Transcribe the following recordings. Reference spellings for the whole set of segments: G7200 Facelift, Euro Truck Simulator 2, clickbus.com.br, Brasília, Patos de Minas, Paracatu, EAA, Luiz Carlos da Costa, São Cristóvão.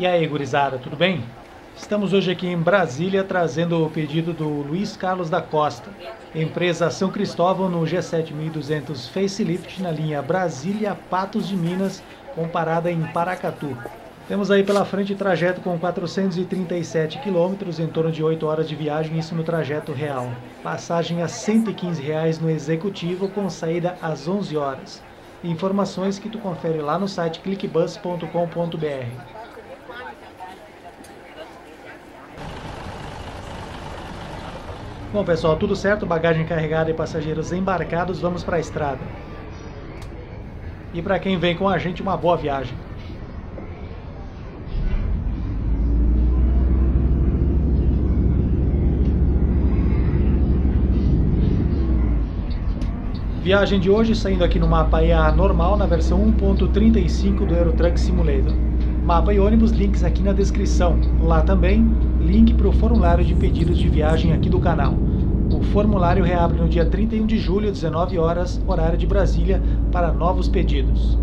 E aí, gurizada, tudo bem? Estamos hoje aqui em Brasília trazendo o pedido do Luiz Carlos da Costa, empresa São Cristóvão, no G7200 Facelift, na linha Brasília, Patos de Minas, com parada em Paracatu. Temos aí pela frente trajeto com 437 quilômetros, em torno de 8 horas de viagem, isso no trajeto real. Passagem a R$ 115,00 no executivo, com saída às 11 horas. Informações que tu confere lá no site clickbus.com.br. Bom, pessoal, tudo certo, bagagem carregada e passageiros embarcados, vamos para a estrada. E para quem vem com a gente, uma boa viagem. Viagem de hoje saindo aqui no mapa EAA normal, na versão 1.35 do Euro Truck Simulator. Mapa e ônibus, links aqui na descrição. Lá também, link para o formulário de pedidos de viagem aqui do canal. O formulário reabre no dia 31 de julho, 19 horas, horário de Brasília, para novos pedidos.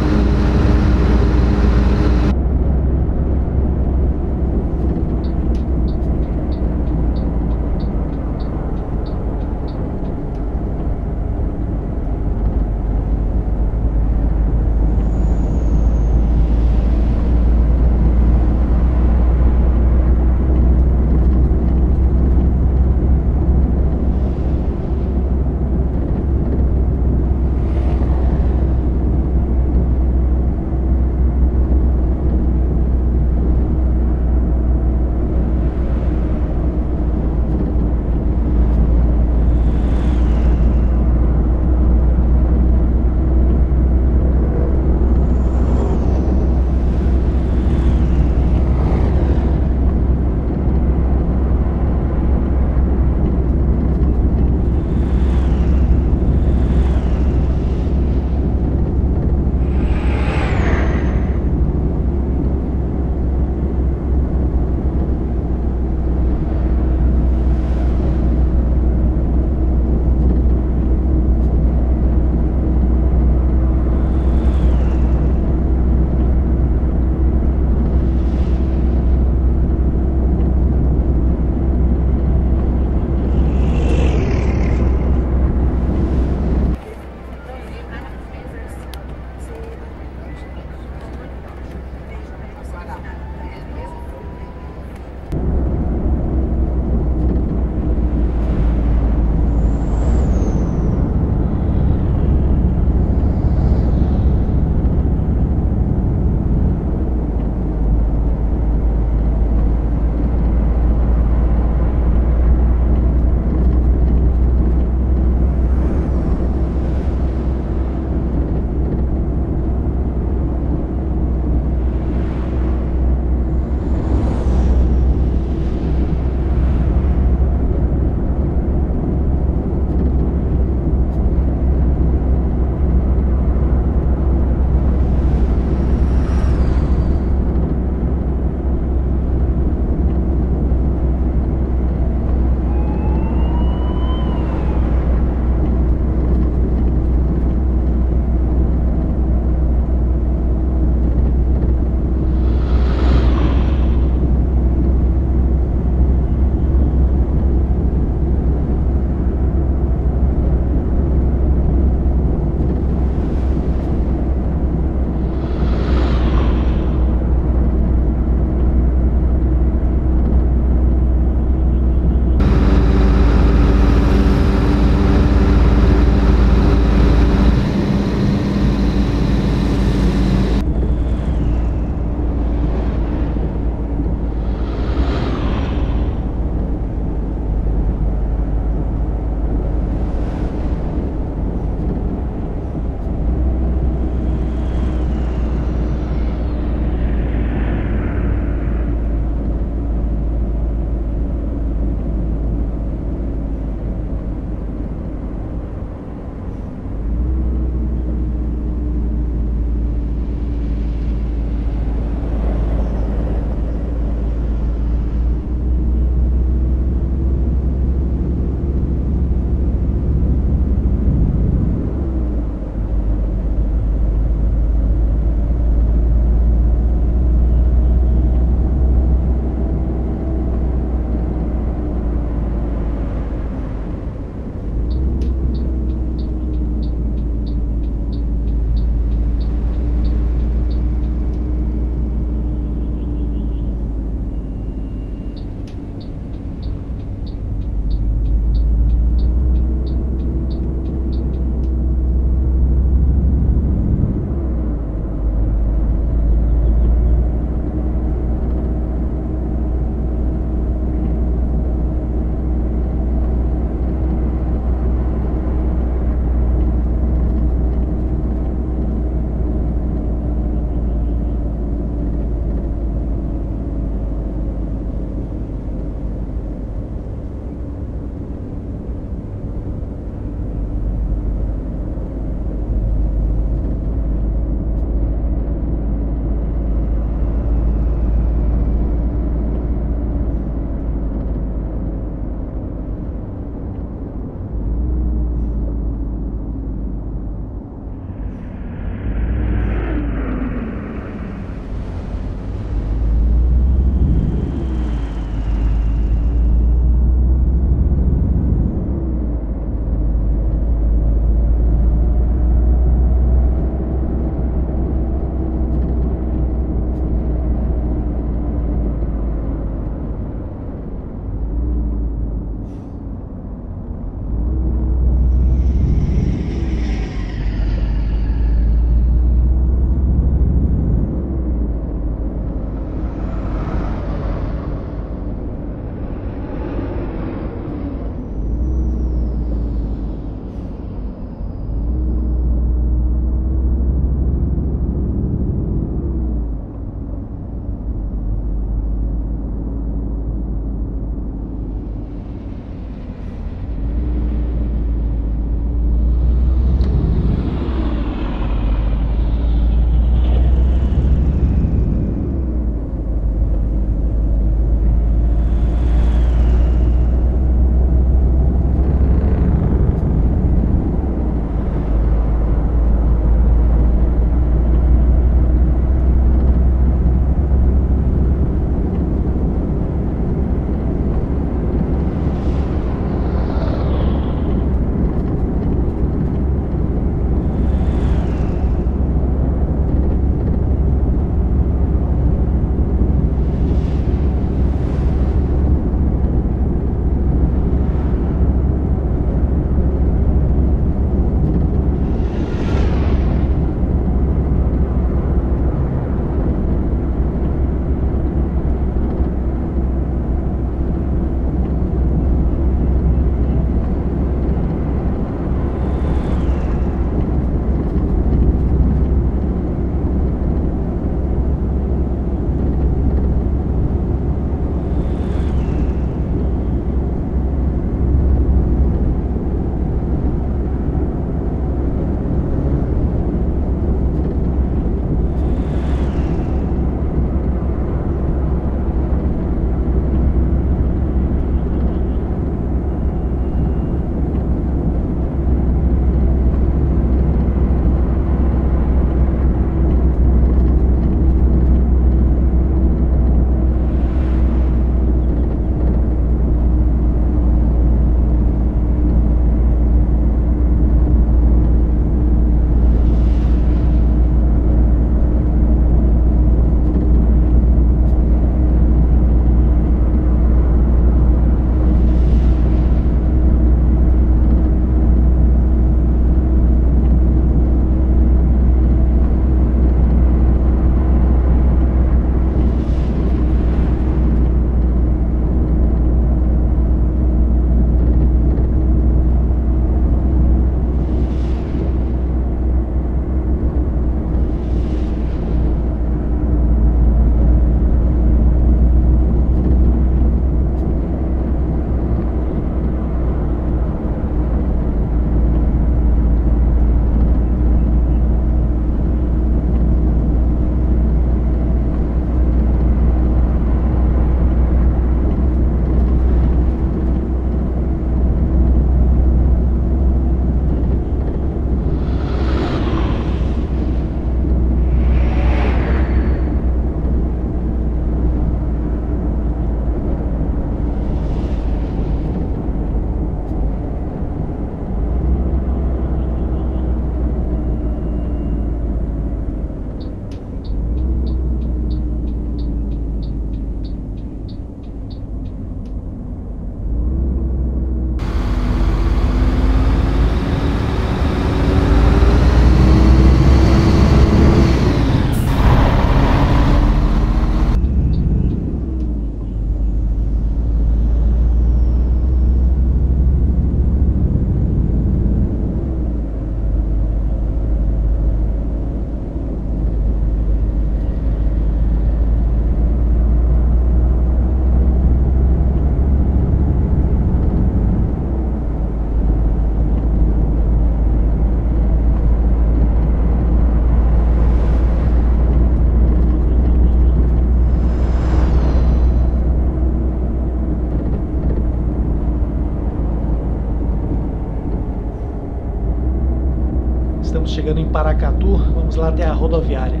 chegando em Paracatu, vamos lá até a rodoviária.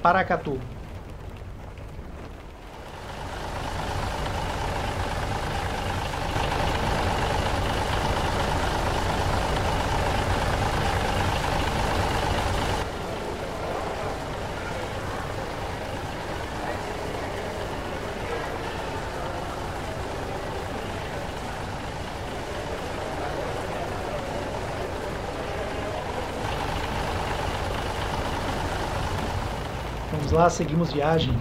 Paracatu. Vamos lá, seguimos viagem.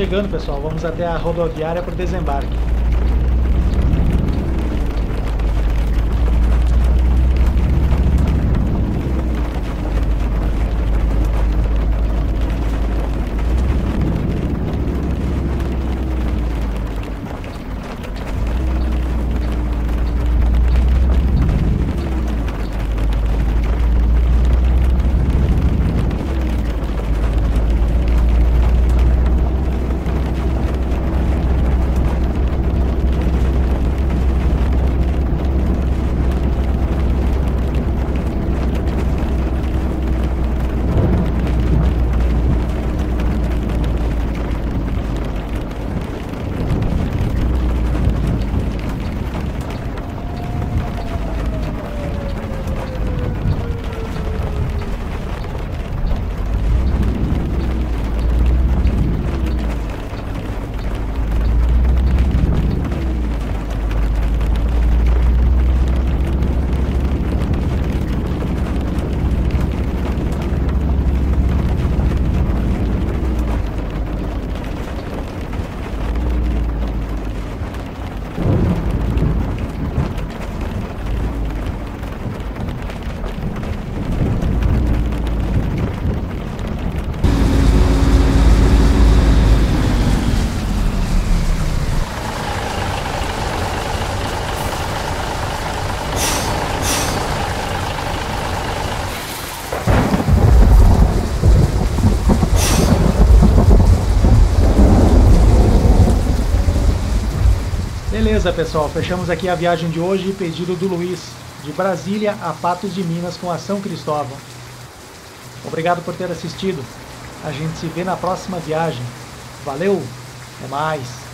chegando, pessoal. Vamos até a rodoviária para o desembarque. Beleza, pessoal, fechamos aqui a viagem de hoje, pedido do Luiz, de Brasília a Patos de Minas com a São Cristóvão. Obrigado por ter assistido, a gente se vê na próxima viagem. Valeu, até mais!